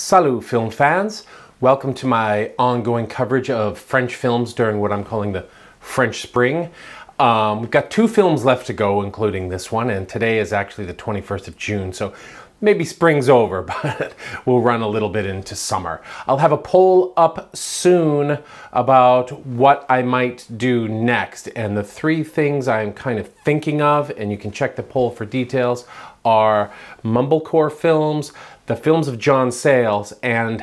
Salut film fans, welcome to my ongoing coverage of French films during what I'm calling the French Spring. We've got two films left to go, including this one, and today is actually the 21st of June, so maybe spring's over, but we'll run a little bit into summer. I'll have a poll up soon about what I might do next, and the three things I'm kind of thinking of, and you can check the poll for details, are mumblecore films, the films of John Sayles, and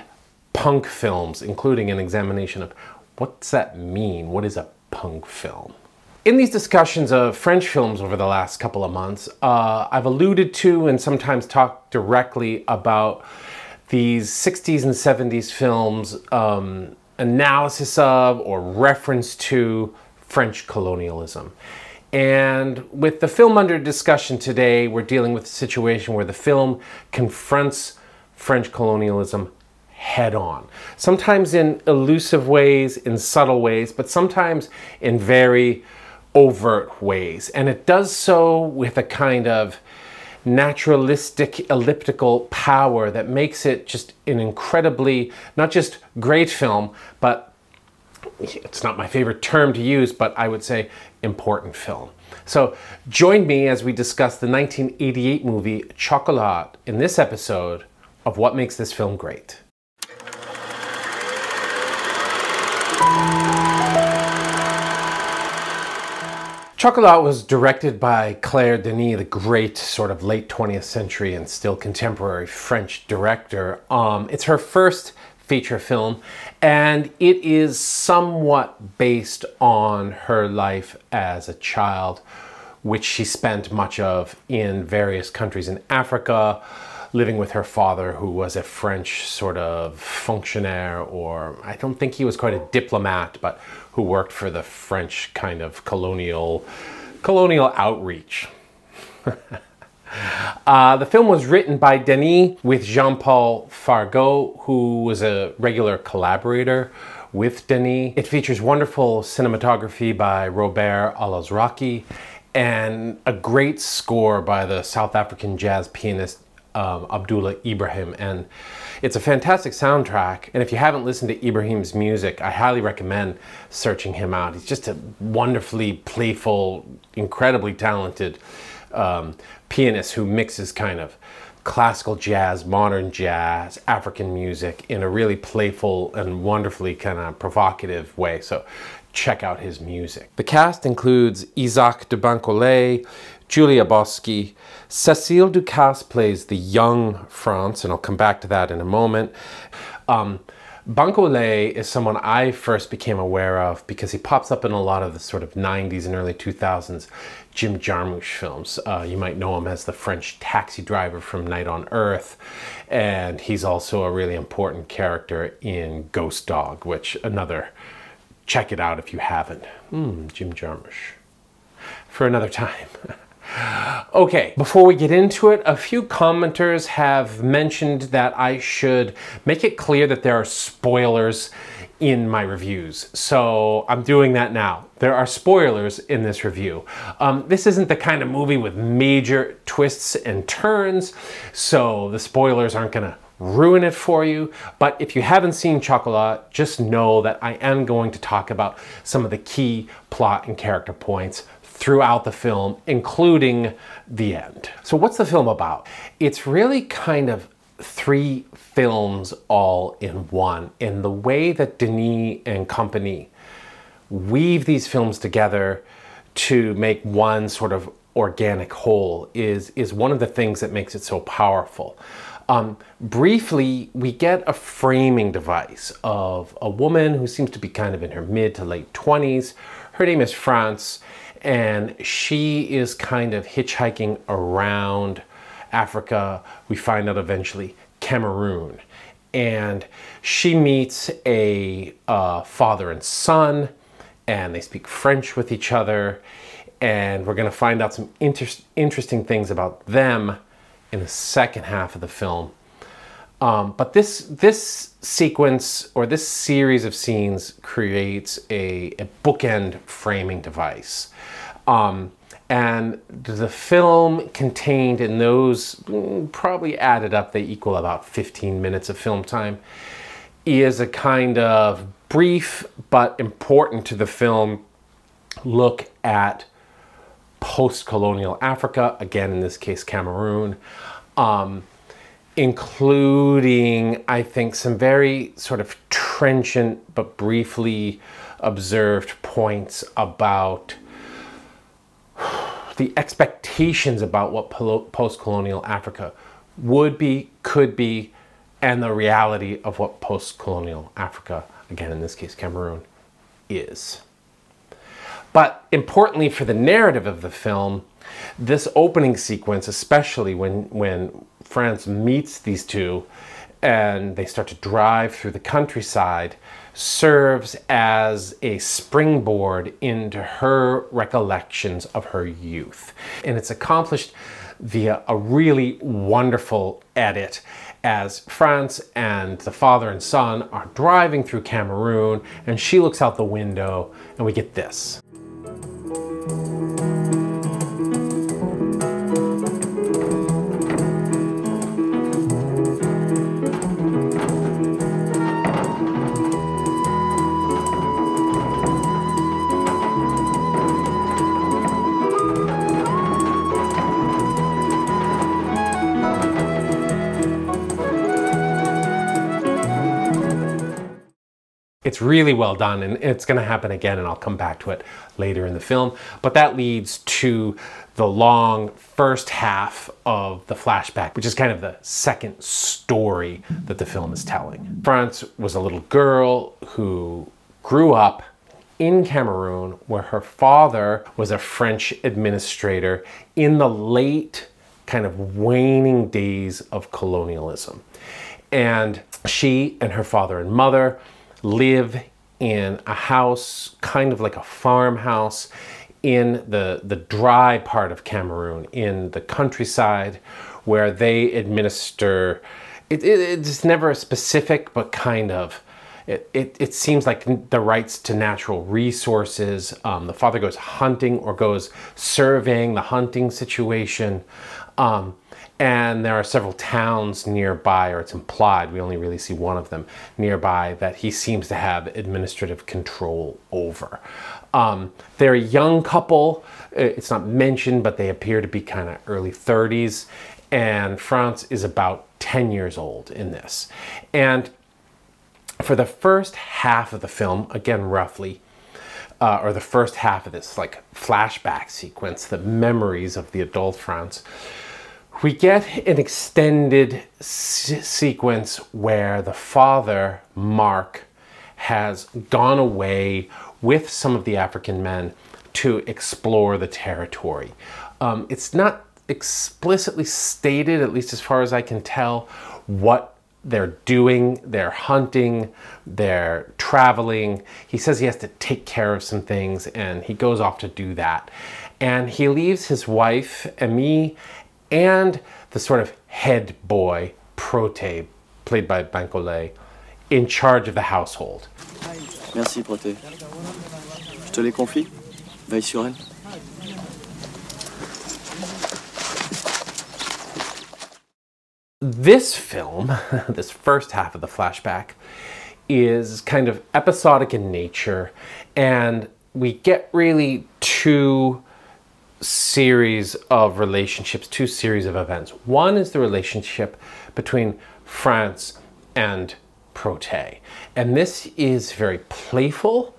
punk films, including an examination of what's that mean? What is a punk film? In these discussions of French films over the last couple of months, I've alluded to and sometimes talked directly about these 60s and 70s films, analysis of or reference to French colonialism. And with the film under discussion today, we're dealing with a situation where the film confronts French colonialism head on. Sometimes in elusive ways, in subtle ways, but sometimes in very overt ways. And it does so with a kind of naturalistic, elliptical power that makes it just an incredibly, not just great film, but it's not my favorite term to use, but I would say important film. So join me as we discuss the 1988 movie Chocolat in this episode of What Makes This Film Great. Chocolat was directed by Claire Denis, the great sort of late 20th century and still contemporary French director. It's her first feature film, and it is somewhat based on her life as a child, which she spent much of in various countries in Africa, living with her father, who was a French sort of functionaire, or I don't think he was quite a diplomat, but who worked for the French kind of colonial outreach. The film was written by Denis with Jean-Pol Fargeau, who was a regular collaborator with Denis. It features wonderful cinematography by Robert Alazraki and a great score by the South African jazz pianist Abdullah Ibrahim, and it's a fantastic soundtrack. And if you haven't listened to Ibrahim's music, I highly recommend searching him out. He's just a wonderfully playful, incredibly talented pianist who mixes kind of classical jazz, modern jazz, African music in a really playful and wonderfully kind of provocative way. So check out his music. The cast includes Isaach de Bankolé, Julia Bosky, Cécile Ducasse plays the young France, and I'll come back to that in a moment. Bankolé is someone I first became aware of because he pops up in a lot of the sort of 90s and early 2000s Jim Jarmusch films. You might know him as the French taxi driver from Night on Earth, and he's also a really important character in Ghost Dog, which another, check it out if you haven't. Jim Jarmusch. For another time. Okay, before we get into it, a few commenters have mentioned that I should make it clear that there are spoilers in my reviews. So I'm doing that now. There are spoilers in this review. This isn't the kind of movie with major twists and turns, so the spoilers aren't gonna ruin it for you, but if you haven't seen Chocolat, just know that I am going to talk about some of the key plot and character points throughout the film, including the end. So what's the film about? It's really kind of three films all in one, and the way that Denis and company weave these films together to make one sort of organic whole is one of the things that makes it so powerful. Briefly, we get a framing device of a woman who seems to be kind of in her mid to late 20s. Her name is France, and she is kind of hitchhiking around Africa. We find out eventually Cameroon. And she meets a father and son, and they speak French with each other. And we're gonna find out some interesting things about them in the second half of the film. But this sequence, or this series of scenes, creates a bookend framing device. And the film contained in those, probably added up, they equal about 15 minutes of film time, is a kind of brief but important to the film look at post-colonial Africa, again in this case Cameroon, including, I think, some very sort of trenchant but briefly observed points about the expectations about what post-colonial Africa would be, could be, and the reality of what post-colonial Africa, again in this case Cameroon, is. But importantly for the narrative of the film, this opening sequence, especially when France meets these two and they start to drive through the countryside, serves as a springboard into her recollections of her youth. And it's accomplished via a really wonderful edit as France and the father and son are driving through Cameroon and she looks out the window and we get this. It's really well done, and it's going to happen again, and I'll come back to it later in the film. But that leads to the long first half of the flashback, which is kind of the second story that the film is telling. France was a little girl who grew up in Cameroon, where her father was a French administrator in the late kind of waning days of colonialism. And she and her father and mother live in a house, kind of like a farmhouse, in the dry part of Cameroon, in the countryside, where they administer, it's never a specific, but kind of, it seems like the rights to natural resources. The father goes hunting or goes surveying the hunting situation. And there are several towns nearby, or it's implied, we only really see one of them nearby, that he seems to have administrative control over. They're a young couple. It's not mentioned, but they appear to be kind of early 30s. And France is about 10 years old in this. And for the first half of the film, again, roughly, or the first half of this like flashback sequence, the memories of the adult France, we get an extended sequence where the father, Mark, has gone away with some of the African men to explore the territory. It's not explicitly stated, at least as far as I can tell, what they're doing. They're hunting, they're traveling. He says he has to take care of some things and he goes off to do that. And he leaves his wife, Amy, and the sort of head boy, Proté, played by Bankolé, in charge of the household. Merci, Proté. Je te les confie. Veille sur elle. This film, this first half of the flashback, is kind of episodic in nature, and we get really two series of relationships, two series of events. One is the relationship between France and Proté. And this is very playful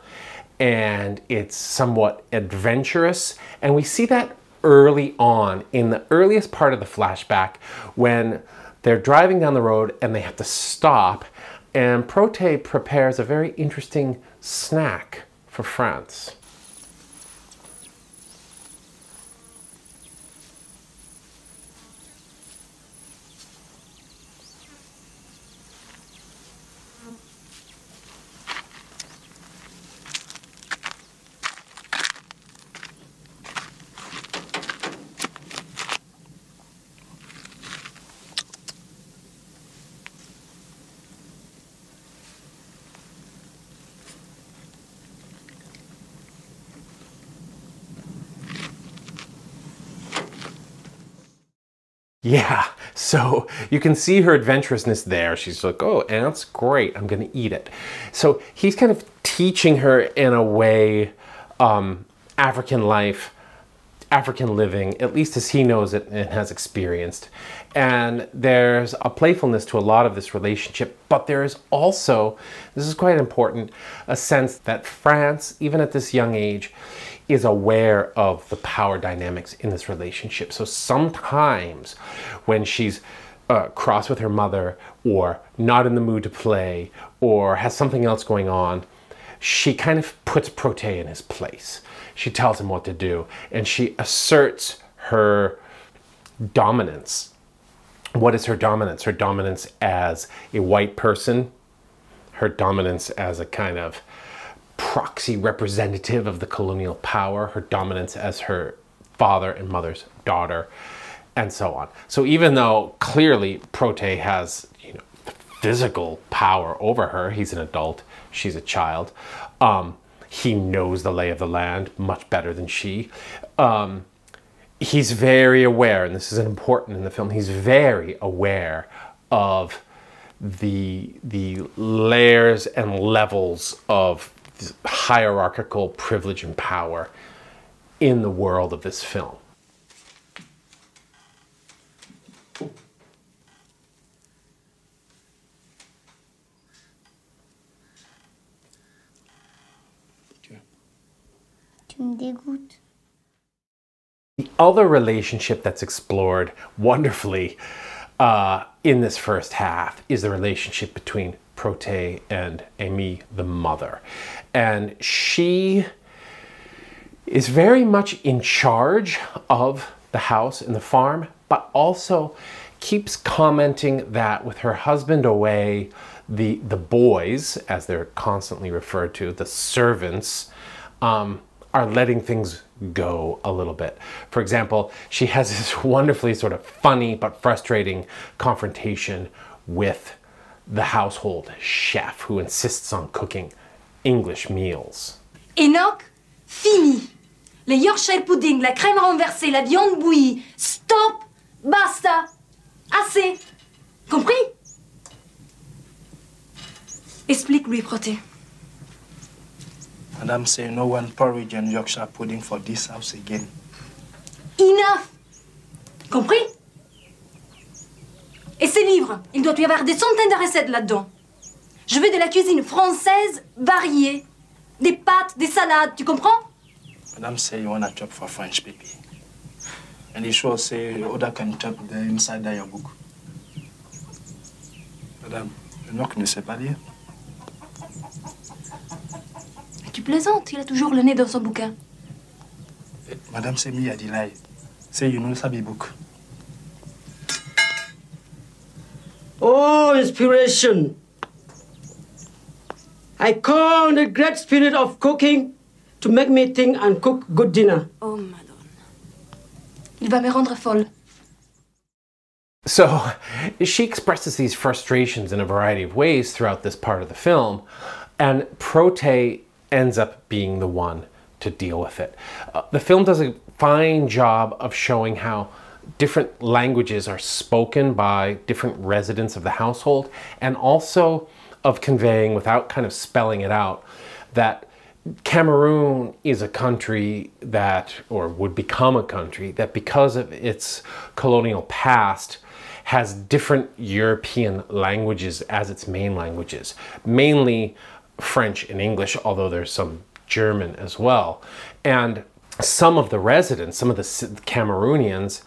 and it's somewhat adventurous. And we see that early on in the earliest part of the flashback when they're driving down the road and they have to stop. And Proté prepares a very interesting snack for France. Yeah, so you can see her adventurousness there. She's like, oh, ants, great, I'm gonna eat it. So he's kind of teaching her, in a way, African life, African living, at least as he knows it and has experienced. And there's a playfulness to a lot of this relationship, but there is also, this is quite important, a sense that France, even at this young age, is aware of the power dynamics in this relationship. So sometimes when she's cross with her mother, or not in the mood to play, or has something else going on, she kind of puts Protais in his place. She tells him what to do, and she asserts her dominance. What is her dominance? Her dominance as a white person, her dominance as a kind of proxy representative of the colonial power, her dominance as her father and mother's daughter, and so on. So even though clearly Protais has, you know, physical power over her, he's an adult, she's a child, he knows the lay of the land much better than she. He's very aware, and this is important in the film, he's very aware of the layers and levels of hierarchical privilege and power in the world of this film. The other relationship that's explored wonderfully in this first half is the relationship between Protais and Amy, the mother. And she is very much in charge of the house and the farm, but also keeps commenting that with her husband away, the boys, as they're constantly referred to, the servants, are letting things go a little bit. For example, she has this wonderfully sort of funny but frustrating confrontation with the household chef, who insists on cooking English meals. Enoch, fini. Les Yorkshire pudding, la crème renversée, la viande bouillie. Stop, basta, assez. Compris? Explique-lui, Protais. Madame say no one porridge and Yorkshire pudding for this house again. Enough! Compris? Et ces livres, il doit y avoir des centaines de recettes là-dedans. Je veux de la cuisine française variée. Des pâtes, des salades, tu comprends? Madame say you want to chop for French baby. And the show say Oda can chop the inside of your book. Madame, Enoch ne sait pas lire. Tu plaisantes, il a toujours le nez dans son bouquin. Madame Semi a dit lie. Say you know Sabi book. Oh, inspiration! I call the great spirit of cooking to make me think and cook good dinner. Oh, madonna. Il va me rendre folle. So, she expresses these frustrations in a variety of ways throughout this part of the film, and Protais ends up being the one to deal with it. The film does a fine job of showing how different languages are spoken by different residents of the household, and also of conveying, without kind of spelling it out, that Cameroon is a country that, or would become a country, that because of its colonial past has different European languages as its main languages, mainly French and English, although there's some German as well. And some of the residents, some of the Cameroonians,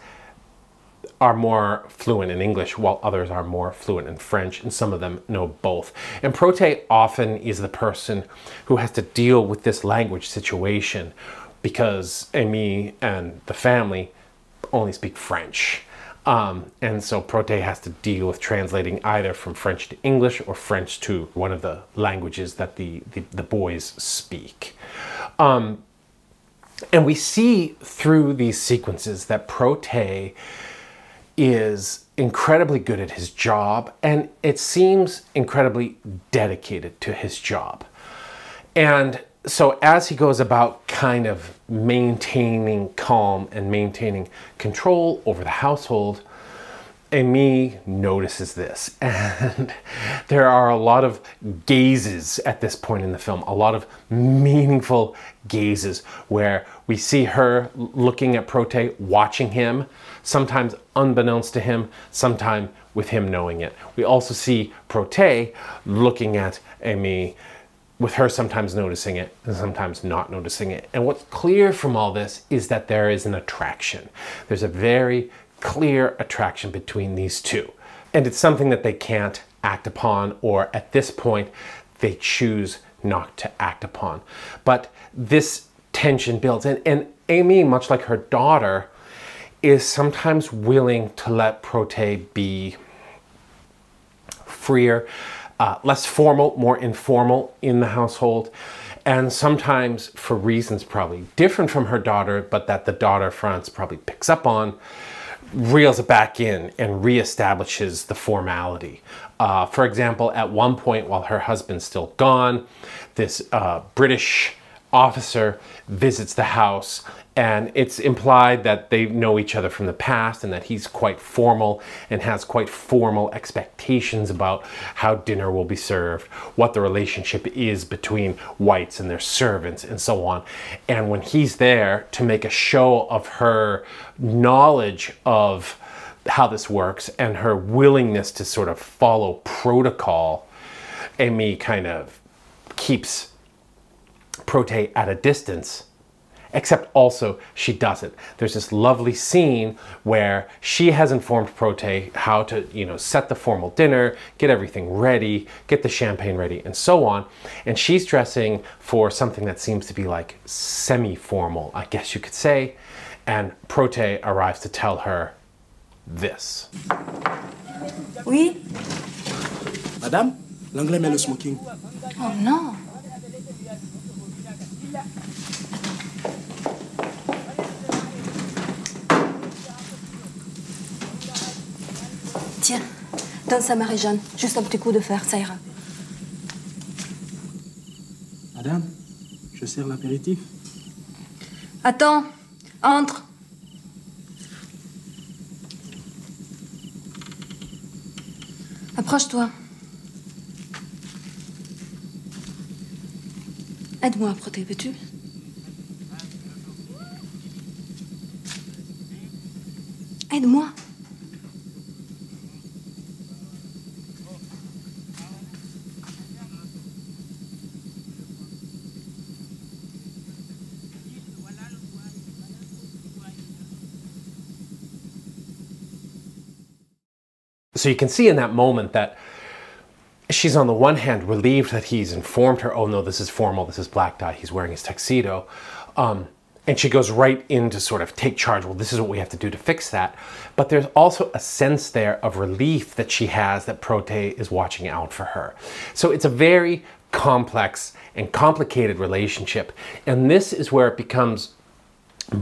are more fluent in English, while others are more fluent in French, and some of them know both. And Protais often is the person who has to deal with this language situation, because Amy and the family only speak French. And so Protais has to deal with translating either from French to English or French to one of the languages that the boys speak. And we see through these sequences that Protais is incredibly good at his job, and it seems incredibly dedicated to his job. And so as he goes about kind of maintaining calm and maintaining control over the household, Amy notices this, and there are a lot of gazes at this point in the film, a lot of meaningful gazes where we see her looking at Protais, watching him, sometimes unbeknownst to him, sometimes with him knowing it. We also see Protais looking at Amy, with her sometimes noticing it and sometimes not noticing it. And what's clear from all this is that there is an attraction. There's a very clear attraction between these two. And it's something that they can't act upon, or at this point, they choose not to act upon. But this tension builds. And Amy, much like her daughter, is sometimes willing to let Protais be freer, less formal, more informal in the household, and sometimes for reasons probably different from her daughter, but that the daughter, France, probably picks up on, reels it back in and reestablishes the formality. For example, at one point while her husband's still gone, this British officer visits the house, and it's implied that they know each other from the past and that he's quite formal and has quite formal expectations about how dinner will be served, what the relationship is between whites and their servants, and so on. And when he's there to make a show of her knowledge of how this works and her willingness to sort of follow protocol, Amy kind of keeps Protais at a distance, except also she doesn't. There's this lovely scene where she has informed Protais how to, you know, set the formal dinner, get everything ready, get the champagne ready, and so on. And she's dressing for something that seems to be like semi-formal, I guess you could say. And Protais arrives to tell her this. Oui? Madame, l'anglais met le smoking. Oh no. Tiens, donne ça à Marie-Jeanne. Juste un petit coup de fer, ça ira. Madame, je sers l'apéritif. Attends, entre. Approche-toi. Aide-moi à protéger, veux-tu? Aide-moi. So you can see in that moment that she's on the one hand relieved that he's informed her, oh no, this is formal, this is black tie, he's wearing his tuxedo. And she goes right in to sort of take charge, well, this is what we have to do to fix that. But there's also a sense there of relief that she has that Protais is watching out for her. So it's a very complex and complicated relationship. And this is where it becomes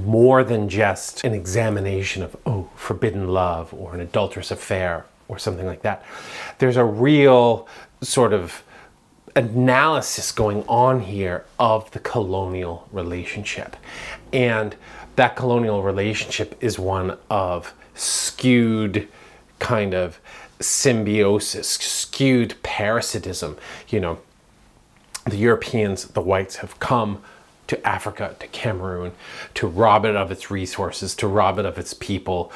more than just an examination of, oh, forbidden love or an adulterous affair or something like that. There's a real sort of analysis going on here of the colonial relationship. And that colonial relationship is one of skewed kind of symbiosis, skewed parasitism. You know, the Europeans, the whites, have come to Africa, to Cameroon, to rob it of its resources, to rob it of its people,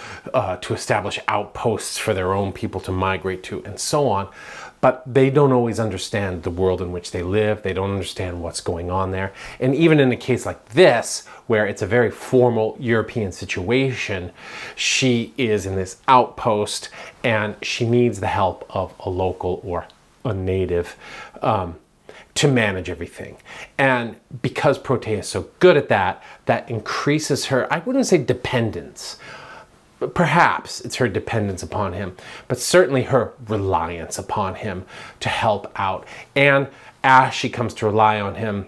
to establish outposts for their own people to migrate to, and so on. But they don't always understand the world in which they live. They don't understand what's going on there. And even in a case like this, where it's a very formal European situation, she is in this outpost and she needs the help of a local or a native to manage everything. And because Protais is so good at that, that increases her, I wouldn't say dependence, but perhaps it's her dependence upon him, but certainly her reliance upon him to help out. And as she comes to rely on him,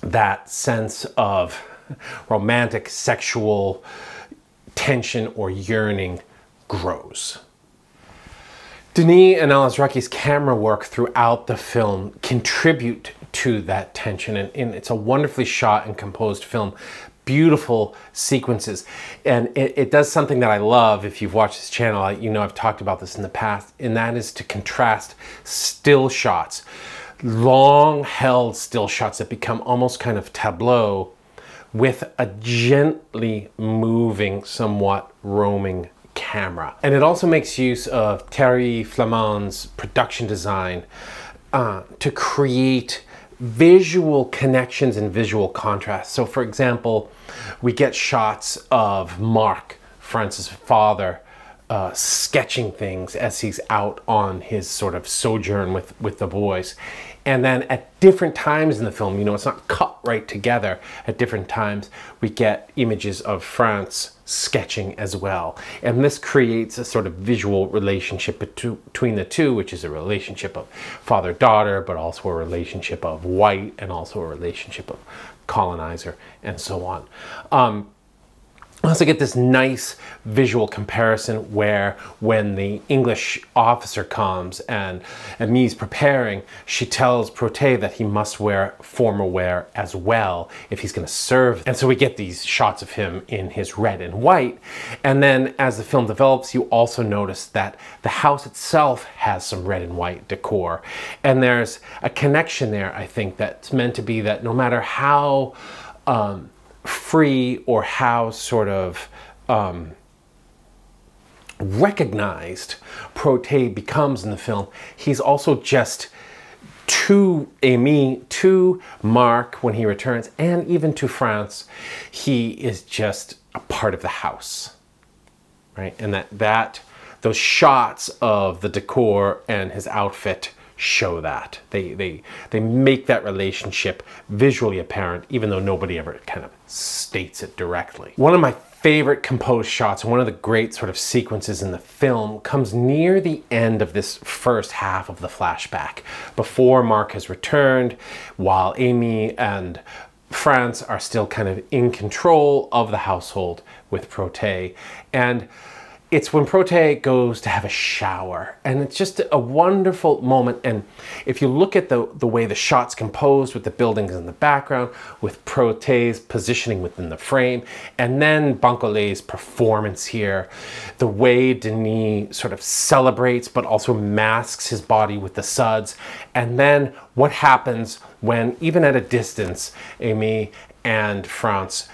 that sense of romantic, sexual tension or yearning grows. Denis and Alazraki's camera work throughout the film contribute to that tension, and it's a wonderfully shot and composed film beautiful sequences. And it does something that I love. If you've watched this channel, you know I've talked about this in the past, and that is to contrast still shots, long held still shots that become almost kind of tableau, with a gently moving, somewhat roaming camera. And it also makes use of Thierry Flamand's production design to create visual connections and visual contrast. So for example, we get shots of Mark, Francis' father, sketching things as he's out on his sort of sojourn with the boys. And then at different times in the film, you know, it's not cut right together. At different times, we get images of France sketching as well. And this creates a sort of visual relationship between the two, which is a relationship of father-daughter, but also a relationship of white, and also a relationship of colonizer, and so on. I also get this nice visual comparison where when the English officer comes and Amy's preparing, she tells Protais that he must wear formal wear as well if he's going to serve. And so we get these shots of him in his red and white. And then as the film develops, you also notice that the house itself has some red and white decor. And there's a connection there, I think, that's meant to be that no matter how free or how sort of recognized Protais becomes in the film, he's also just to Amy, to Mark when he returns, and even to France, he is just a part of the house, right? And those shots of the decor and his outfit show that. They make that relationship visually apparent, even though nobody ever kind of states it directly. One of my favorite composed shots, one of the great sort of sequences in the film, comes near the end of this first half of the flashback, before Mark has returned, while Amy and France are still kind of in control of the household with Protais. And it's when Protais goes to have a shower, and it's just a wonderful moment. And if you look at the way the shot's composed, with the buildings in the background, with Protais' positioning within the frame, and then Bankolé's performance here, the way Denis sort of celebrates but also masks his body with the suds, and then what happens when, even at a distance, Amy and France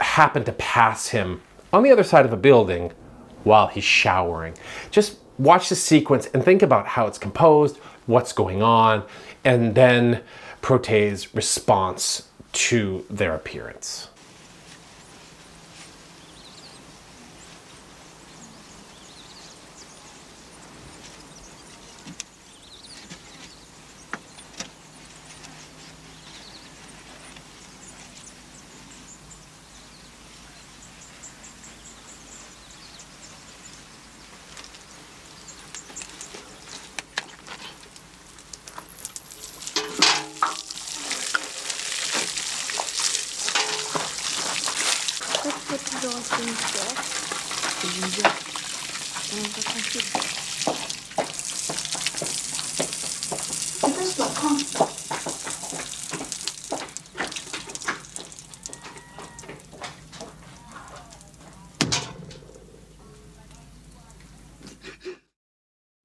happen to pass him on the other side of a building while he's showering. Just watch the sequence and think about how it's composed, what's going on, and then Protais' response to their appearance.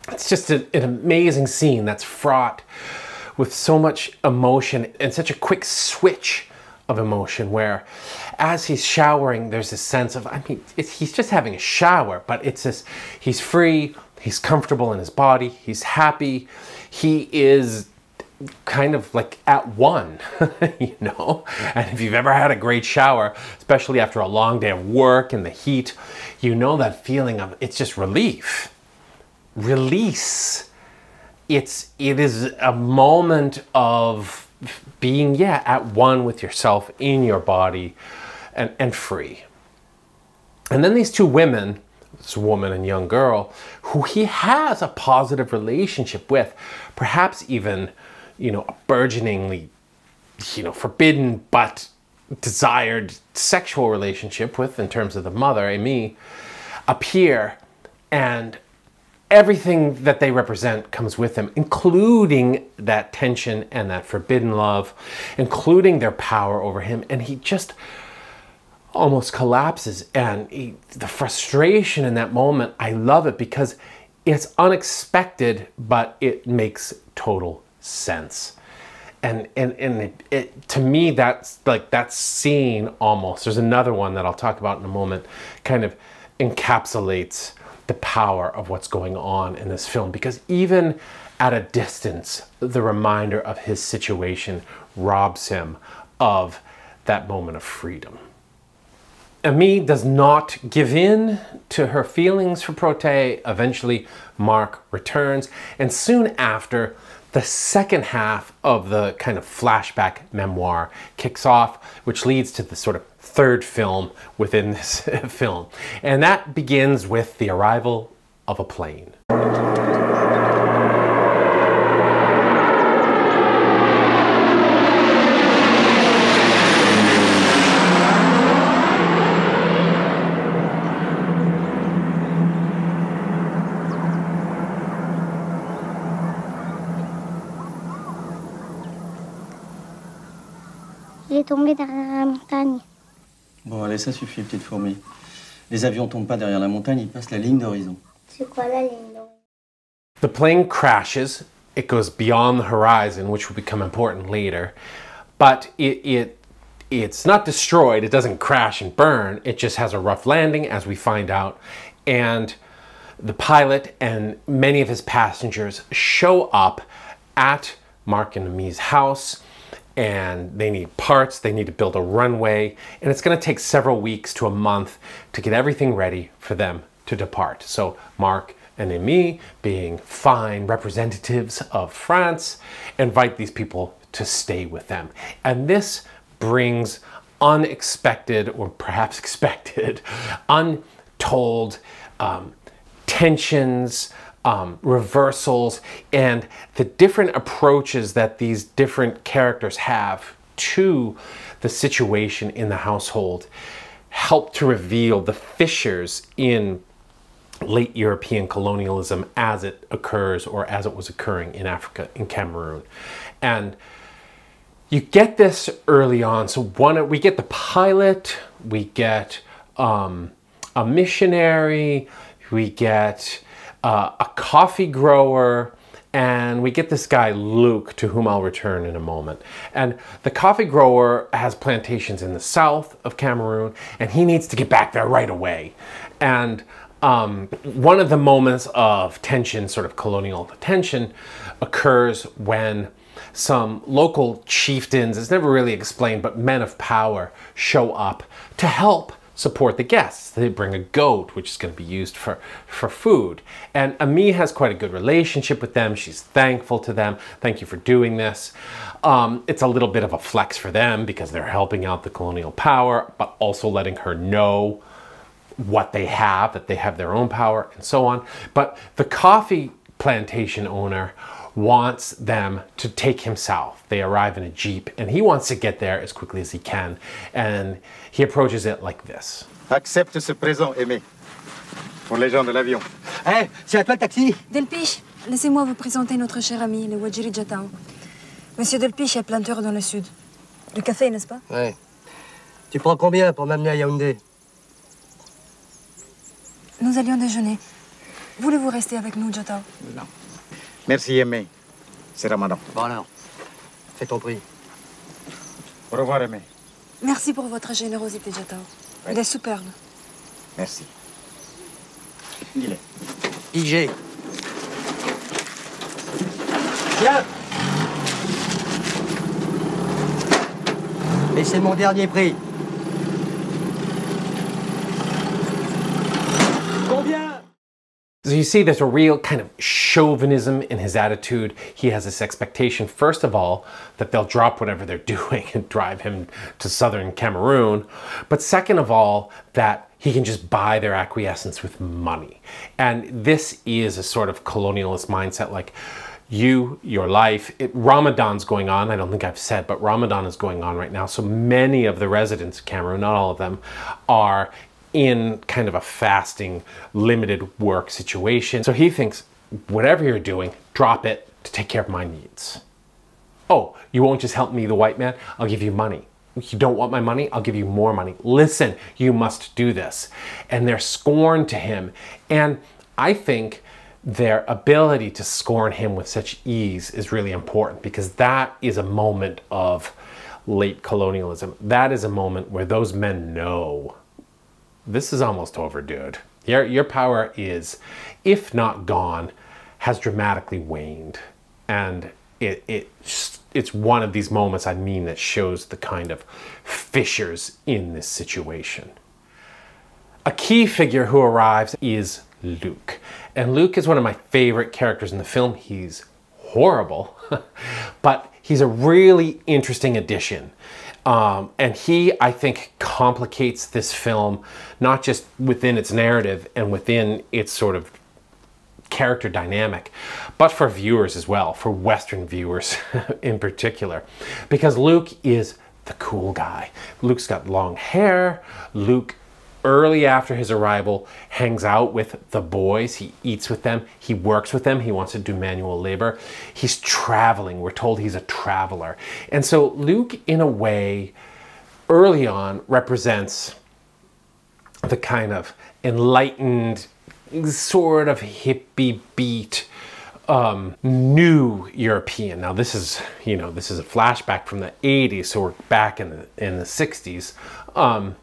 It's just an amazing scene that's fraught with so much emotion, and such a quick switch of emotion, where as he's showering, there's this sense of, I mean, he's just having a shower, but it's this, he's free, he's comfortable in his body, he's happy, he is kind of like at one, you know? And if you've ever had a great shower, especially after a long day of work and the heat, you know that feeling of, it's just relief, release. It is a moment of being, yeah, at one with yourself, in your body, and free. And then these two women, this woman and young girl, who he has a positive relationship with, perhaps even, you know, a burgeoningly, you know, forbidden but desired sexual relationship with, in terms of the mother, Amy, appear, and everything that they represent comes with them, including that tension and that forbidden love, including their power over him. And he just almost collapses, and the frustration in that moment, I love it because it's unexpected, but it makes total sense. And it, to me, that's like that scene almost, there's another one that I'll talk about in a moment, kind of encapsulates the power of what's going on in this film, because even at a distance, the reminder of his situation robs him of that moment of freedom. Ami does not give in to her feelings for Protée. Eventually, Mark returns, and soon after, the second half of the kind of flashback memoir kicks off, which leads to the sort of third film within this film. And that begins with the arrival of a plane. Il est tombé derrière la montagne. Bon, allez, ça suffit, petite fourmi. Les avions tombent pas derrière la montagne, ils passent la ligne d'horizon. C'est quoi la ligne d'horizon? The plane crashes. It goes beyond the horizon, which will become important later. But it's not destroyed. It doesn't crash and burn. It just has a rough landing, as we find out. And the pilot and many of his passengers show up at Mark and Ami's house, and they need parts, they need to build a runway, and it's gonna take several weeks to a month to get everything ready for them to depart. So Mark and Aimee, being fine representatives of France, invite these people to stay with them. And this brings unexpected, or perhaps expected, untold tensions, reversals, and the different approaches that these different characters have to the situation in the household help to reveal the fissures in late European colonialism as it occurs, or as it was occurring in Africa, in Cameroon. And you get this early on. So we get the pilot, we get a missionary, we get a coffee grower, and we get this guy Luke, to whom I'll return in a moment. And the coffee grower has plantations in the south of Cameroon, and he needs to get back there right away. And one of the moments of tension, sort of colonial tension, occurs when some local chieftains, it's never really explained, but men of power show up to help support the guests. They bring a goat, which is going to be used for food. And Ami has quite a good relationship with them. She's thankful to them. Thank you for doing this. It's a little bit of a flex for them because they're helping out the colonial power, but also letting her know what they have, that they have their own power, and so on. But the coffee plantation owner wants them to take him south. They arrive in a jeep, and he wants to get there as quickly as he can, and he approaches it like this. Accepte ce présent, Aimé, pour les gens de l'avion. Hey, c'est à toi le taxi. Delpiche, laissez-moi vous présenter notre cher ami, le Wajiri Jatao. Monsieur Delpiche est planteur dans le sud. Du café, n'est-ce pas? Oui. Tu prends combien pour m'amener à Yaoundé? Nous allions déjeuner. Voulez-vous rester avec nous, Jatao? Non. Merci, Aimé. C'est Ramadan. Bon alors, fais ton prix. Au revoir, Aimé. Merci pour votre générosité, Jatao. Oui. Il est superbe. Merci. Il est. IG. Tiens. Et c'est mon dernier prix. So you see there's a real kind of chauvinism in his attitude. He has this expectation, first of all, that they'll drop whatever they're doing and drive him to southern Cameroon. But second of all, that he can just buy their acquiescence with money. And this is a sort of colonialist mindset, like your life. Ramadan's going on, I don't think I've said, but Ramadan is going on right now. So many of the residents of Cameroon, not all of them, are in kind of a fasting, limited work situation. So he thinks, whatever you're doing, drop it to take care of my needs. Oh, you won't just help me, the white man, I'll give you money. you don't want my money? I'll give you more money. Listen, you must do this. And their scorn to him. And I think their ability to scorn him with such ease is really important, because that is a moment of late colonialism. That is a moment where those men know, this is almost over, dude. Your power is, if not gone, has dramatically waned. And it's one of these moments, I mean, that shows the kind of fissures in this situation. A key figure who arrives is Luke. And Luke is one of my favorite characters in the film. He's horrible, but he's a really interesting addition. And he, I think, complicates this film, not just within its narrative and within its sort of character dynamic, but for viewers as well, for Western viewers in particular, because Luke is the cool guy. Luke's got long hair. Luke, early after his arrival, hangs out with the boys. He eats with them. He works with them. He wants to do manual labor. He's traveling. We're told he's a traveler. And so Luke, in a way, early on, represents the kind of enlightened, sort of hippie beat, new European. Now this is, you know, this is a flashback from the 80s. So we're back in the 60s.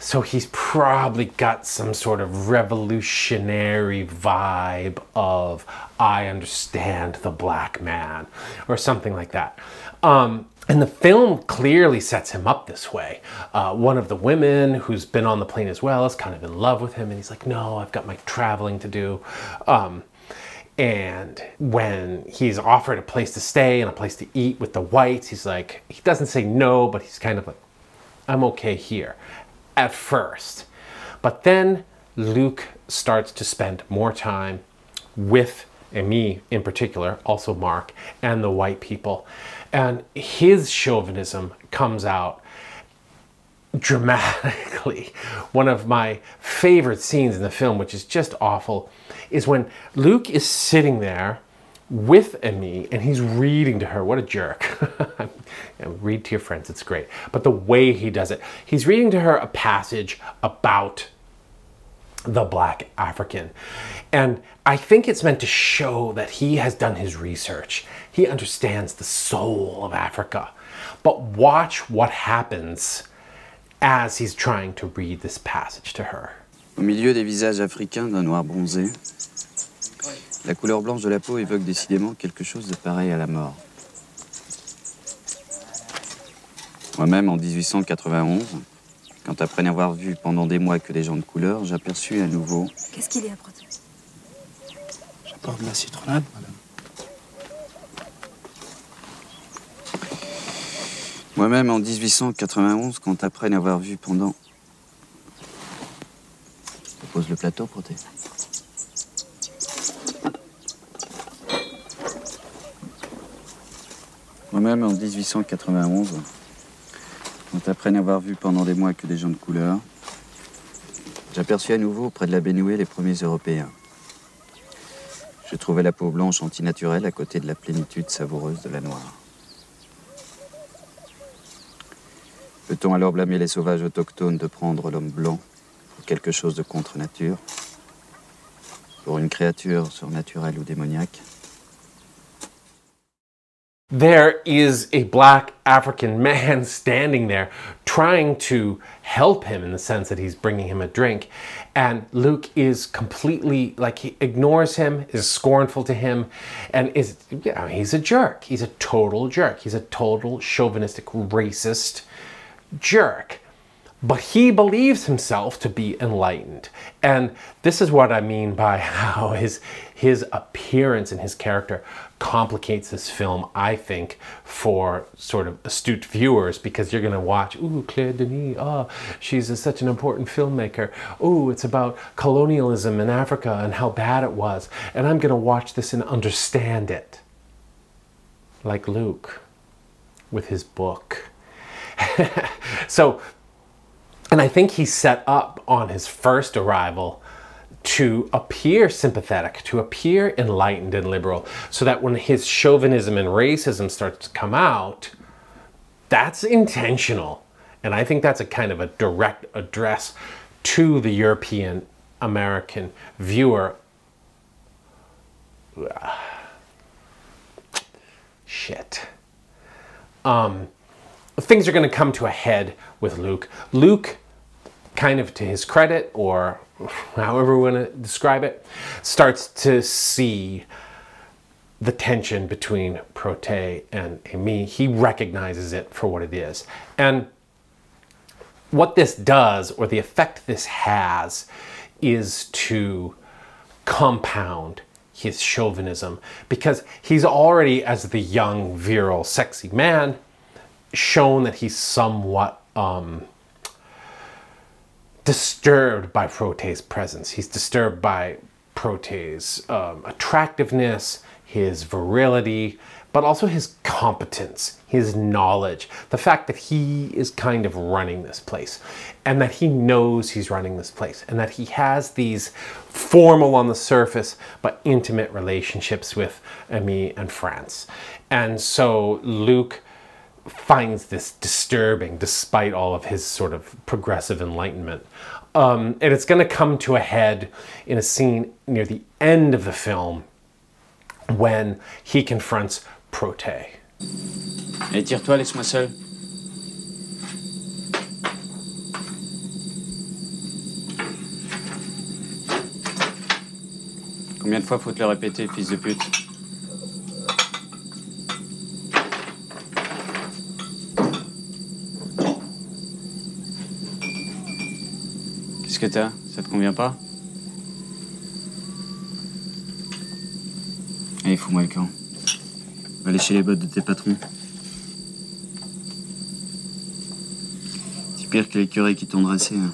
So he's probably got some sort of revolutionary vibe of, I understand the black man, or something like that. And the film clearly sets him up this way. One of the women who's been on the plane as well is kind of in love with him, and he's like, no, I've got my traveling to do. And when he's offered a place to stay and a place to eat with the whites, he's like, he doesn't say no, but he's kind of like, I'm okay here. At first. But then Luke starts to spend more time with, and me in particular, also Mark, and the white people. And his chauvinism comes out dramatically. One of my favorite scenes in the film, which is just awful, is when Luke is sitting there with Amy and he's reading to her. What a jerk. Read to your friends, it's great. But the way he does it, he's reading to her a passage about the black African. And I think it's meant to show that he has done his research. He understands the soul of Africa. But watch what happens as he's trying to read this passage to her. Au milieu des visages africains d'un noir bronzé, la couleur blanche de la peau évoque décidément quelque chose de pareil à la mort. Moi-même, en 1891, quand après n'avoir vu pendant des mois que des gens de couleur, j'aperçus à nouveau... Qu'est-ce qu'il est à produire? J'apporte de la citronnade, madame. Moi-même, en 1891, quand après n'avoir vu pendant... Je pose le plateau, Proté. Moi-même, en 1891, quand après n'avoir vu pendant des mois que des gens de couleur, j'aperçus à nouveau près de la Bénouée les premiers Européens. Je trouvais la peau blanche antinaturelle à côté de la plénitude savoureuse de la noire. Peut-on alors blâmer les sauvages autochtones de prendre l'homme blanc pour quelque chose de contre-nature, pour une créature surnaturelle ou démoniaque? There is a black African man standing there trying to help him in the sense that he's bringing him a drink, and Luke is completely, like, he ignores him, is scornful to him, and is, you know, he's a jerk. He's a total jerk. He's a total chauvinistic, racist jerk. But he believes himself to be enlightened. And this is what I mean by how his appearance and his character complicates this film, I think, for sort of astute viewers, because you're gonna watch, ooh, Claire Denis, oh, she's such an important filmmaker. Ooh, it's about colonialism in Africa and how bad it was. And I'm gonna watch this and understand it. Like Luke with his book. So, and I think he's set up on his first arrival to appear sympathetic, to appear enlightened and liberal, so that when his chauvinism and racism starts to come out, that's intentional. And I think that's a kind of a direct address to the European American viewer. Shit. Things are going to come to a head with Luke. Luke, kind of to his credit, or however we want to describe it, starts to see the tension between Protais and Amy. He recognizes it for what it is. And what this does, or the effect this has, is to compound his chauvinism, because he's already, as the young, virile, sexy man, shown that he's somewhat disturbed by Protais' presence. He's disturbed by Protais' attractiveness, his virility, but also his competence, his knowledge, the fact that he is kind of running this place, and that he knows he's running this place, and that he has these formal on the surface but intimate relationships with Amy and France. And so Luke finds this disturbing, despite all of his sort of progressive enlightenment. And it's going to come to a head in a scene near the end of the film when he confronts Protais. Étire-toi, laisse-moi seul. Combien de fois faut te le répéter, fils de pute? Qu'est-ce que t'as? Ça te convient pas? Allez, fous-moi le camp. Va lécher les bottes de tes patrons. C'est pire que les curés qui t'ont dressé. Hein.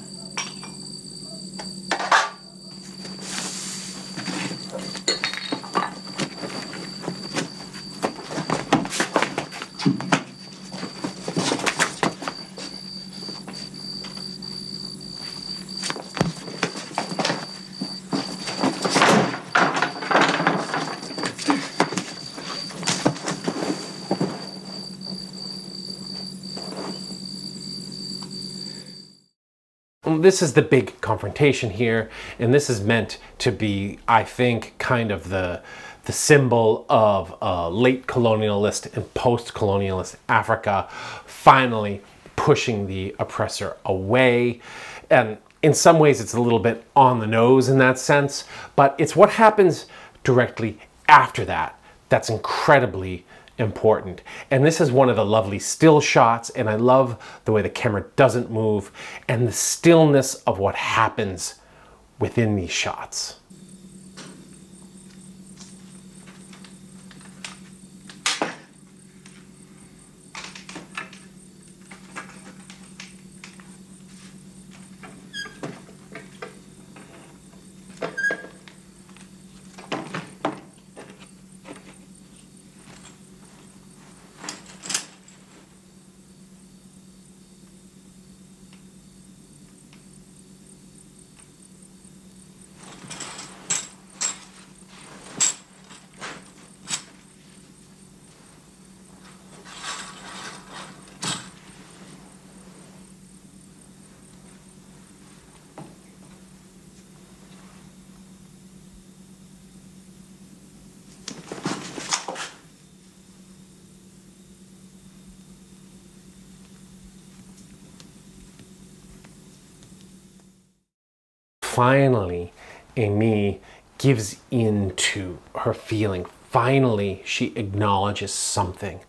This is the big confrontation here, and this is meant to be, I think, kind of the symbol of late colonialist and post-colonialist Africa finally pushing the oppressor away. And in some ways it's a little bit on the nose in that sense, but it's what happens directly after that that's incredibly important. And this is one of the lovely still shots, and I love the way the camera doesn't move and the stillness of what happens within these shots. Finally, Amy gives in to her feeling. Finally, she acknowledges something.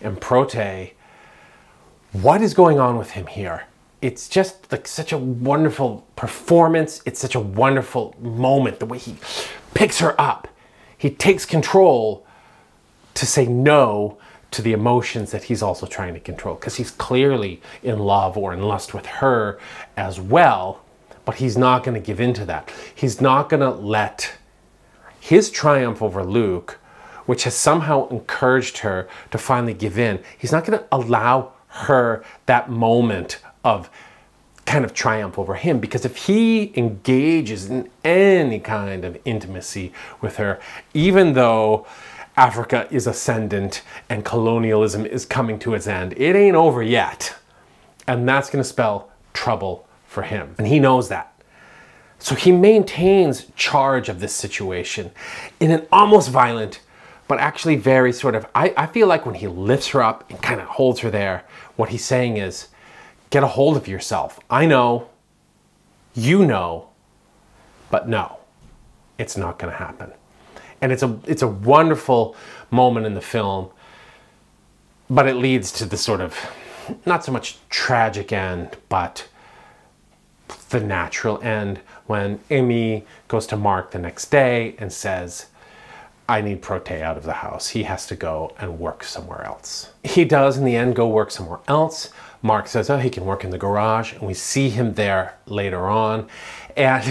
And Protais, what is going on with him here? It's just like such a wonderful performance. It's such a wonderful moment. The way he picks her up. He takes control to say no to the emotions that he's also trying to control, because he's clearly in love or in lust with her as well. But he's not going to give in to that. He's not going to let his triumph over Luke, which has somehow encouraged her to finally give in, he's not going to allow her that moment of kind of triumph over him, because if he engages in any kind of intimacy with her, even though Africa is ascendant and colonialism is coming to its end, it ain't over yet. and that's going to spell trouble for him, and he knows that. So he maintains charge of this situation in an almost violent but actually very sort of, I feel like when he lifts her up and kind of holds her there, what he's saying is, get a hold of yourself. I know, you know, but no, it's not going to happen. And it's a wonderful moment in the film, but it leads to the sort of, not so much tragic end, but the natural end when Emmy goes to Mark the next day and says, I need Proté out of the house. He has to go and work somewhere else. He does in the end go work somewhere else. Mark says, oh, he can work in the garage, and we see him there later on. And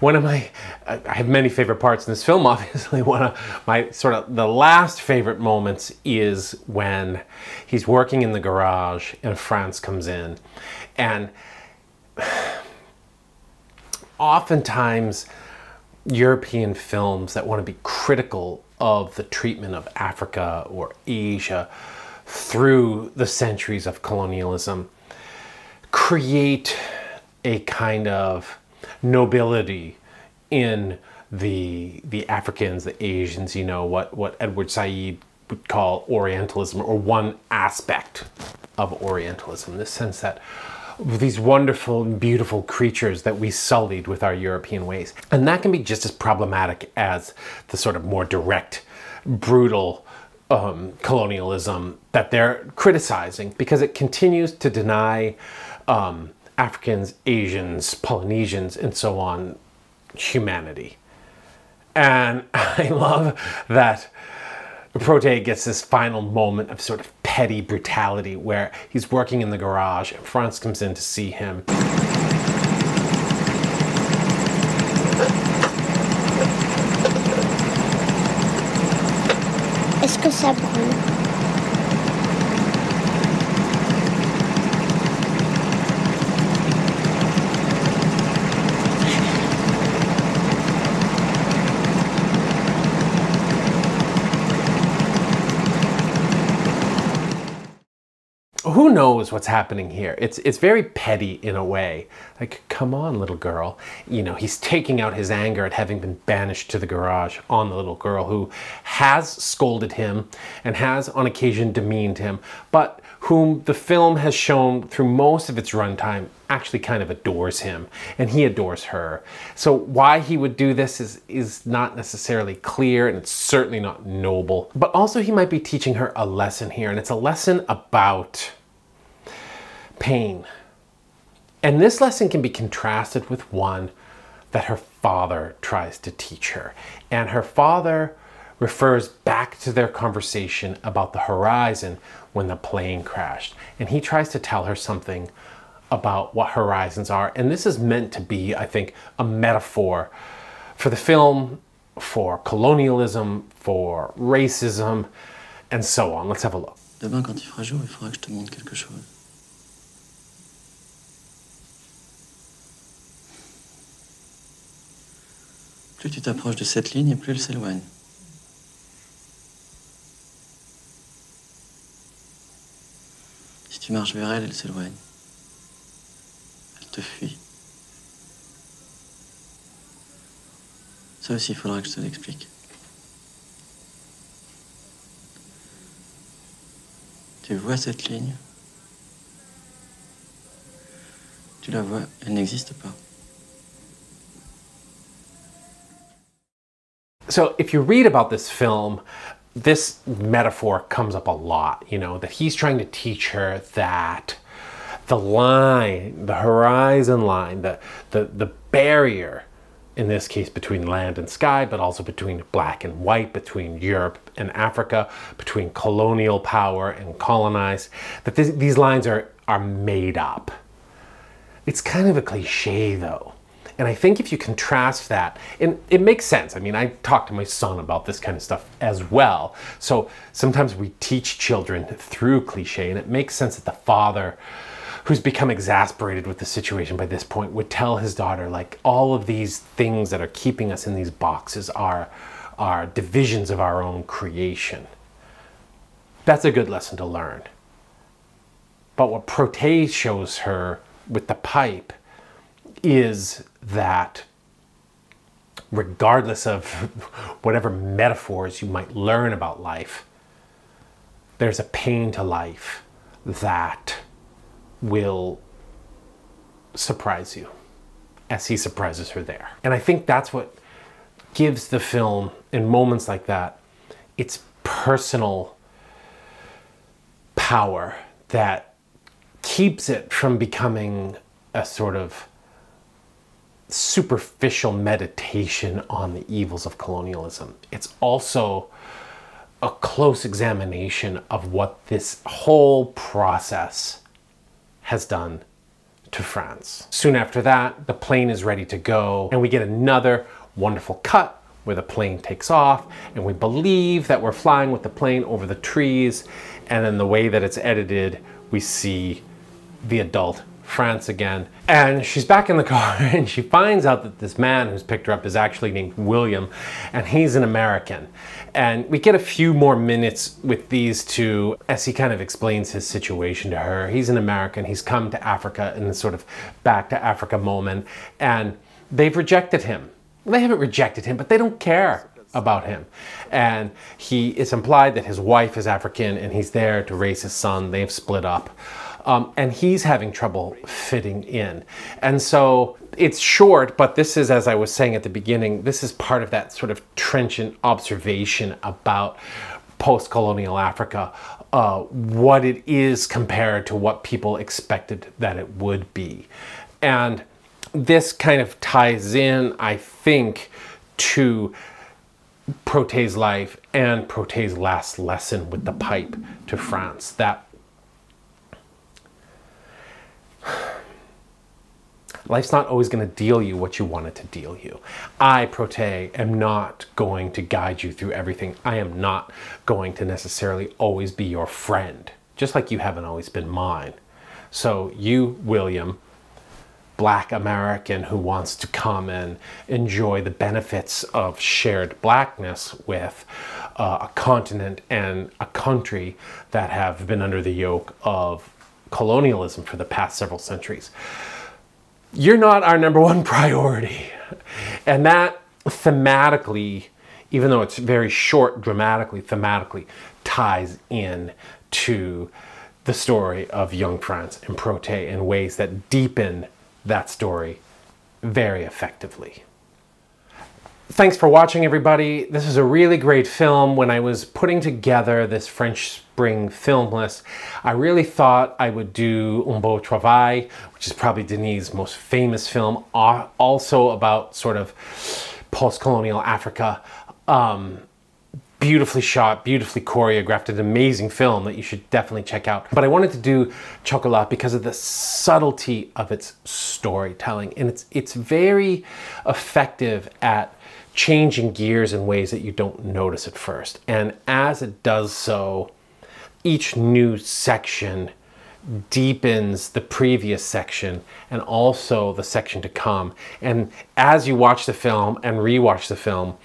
one of my, I have many favorite parts in this film, obviously. One of my sort of the last favorite moments is when he's working in the garage and Franz comes in. And oftentimes European films that want to be critical of the treatment of Africa or Asia through the centuries of colonialism create a kind of nobility in the Africans, the Asians, you know, what Edward Said would call Orientalism, or one aspect of Orientalism, this sense that these wonderful and beautiful creatures that we sullied with our European ways. And that can be just as problematic as the sort of more direct, brutal colonialism that they're criticizing, because it continues to deny Africans, Asians, Polynesians, and so on, humanity. And I love that Proté gets this final moment of sort of petty brutality where he's working in the garage and Franz comes in to see him. Est-ce que ça brûle? Who knows what's happening here? It's very petty in a way. Like, come on, little girl. You know, he's taking out his anger at having been banished to the garage on the little girl who has scolded him and has on occasion demeaned him, but whom the film has shown through most of its runtime actually kind of adores him, and he adores her. So why he would do this is not necessarily clear, and it's certainly not noble. But also he might be teaching her a lesson here, and it's a lesson about pain. And this lesson can be contrasted with one that her father tries to teach her. And her father refers back to their conversation about the horizon when the plane crashed. And he tries to tell her something about what horizons are. And this is meant to be, I think, a metaphor for the film, for colonialism, for racism, and so on. Let's have a look. Demain, quand il fera jour, il faudra que je te montre quelque chose. Plus tu t'approches de cette ligne, plus elle s'éloigne. Si tu marches vers elle, elle s'éloigne. Elle te fuit. Ça aussi, il faudra que je te l'explique. Tu vois cette ligne? Tu la vois, elle n'existe pas. So if you read about this film, this metaphor comes up a lot, you know, that he's trying to teach her that the line, the horizon line, the barrier, in this case between land and sky, but also between black and white, between Europe and Africa, between colonial power and colonized, that these lines are made up. It's kind of a cliche though. And I think if you contrast that, and it makes sense. I mean, I talk to my son about this kind of stuff as well. So sometimes we teach children through cliche, and it makes sense that the father, who's become exasperated with the situation by this point, would tell his daughter, like, all of these things that are keeping us in these boxes are divisions of our own creation. That's a good lesson to learn. But what Protée shows her with the pipe is that regardless of whatever metaphors you might learn about life, there's a pain to life that will surprise you as he surprises her there. And I think that's what gives the film, in moments like that, its personal power that keeps it from becoming a sort of superficial meditation on the evils of colonialism. It's also a close examination of what this whole process has done to France. Soon after that, the plane is ready to go, and we get another wonderful cut where the plane takes off, and we believe that we're flying with the plane over the trees, and in the way that it's edited, we see the adult France again. And she's back in the car, and she finds out that this man who's picked her up is actually named William, and he's an American. And we get a few more minutes with these two as he kind of explains his situation to her. He's an American, he's come to Africa in this sort of back to Africa moment, and they've rejected him. They haven't rejected him, but they don't care about him. And he is implied that his wife is African and he's there to raise his son. They've split up. And he's having trouble fitting in. And so it's short, but this is, as I was saying at the beginning, this is part of that sort of trenchant observation about post-colonial Africa, what it is compared to what people expected that it would be. And this kind of ties in, I think, to Proté's life and Proté's last lesson with the pipe to France, that life's not always going to deal you what you want it to deal you. I, Proté, am not going to guide you through everything. I am not going to necessarily always be your friend, just like you haven't always been mine. So you, William, Black American who wants to come and enjoy the benefits of shared Blackness with a continent and a country that have been under the yoke of colonialism for the past several centuries. You're not our number one priority. And that thematically, even though it's very short dramatically, thematically ties in to the story of young France and Proté in ways that deepen that story very effectively. Thanks for watching, everybody. This is a really great film. When I was putting together this French Spring film list, I really thought I would do Un Beau Travail, which is probably Denis' most famous film, also about sort of post-colonial Africa. Beautifully shot, beautifully choreographed, an amazing film that you should definitely check out. But I wanted to do Chocolat because of the subtlety of its storytelling. And it's very effective at changing gears in ways that you don't notice at first. And as it does so, each new section deepens the previous section and also the section to come. And as you watch the film and rewatch the film,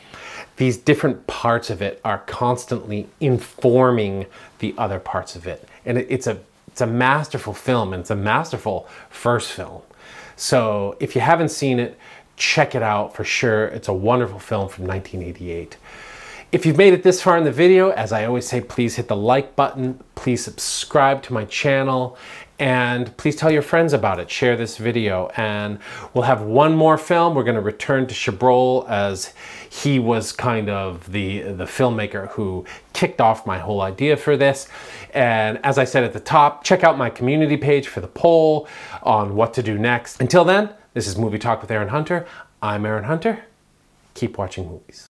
these different parts of it are constantly informing the other parts of it. And it's a masterful film, and it's a masterful first film. So if you haven't seen it, check it out for sure. It's a wonderful film from 1988. If you've made it this far in the video, as I always say, please hit the like button, please subscribe to my channel, and please tell your friends about it. Share this video, and we'll have one more film. We're going to return to Chabrol, as he was kind of the filmmaker who kicked off my whole idea for this. And as I said at the top, check out my community page for the poll on what to do next. Until then, this is Movie Talk with Aaron Hunter. I'm Aaron Hunter. Keep watching movies.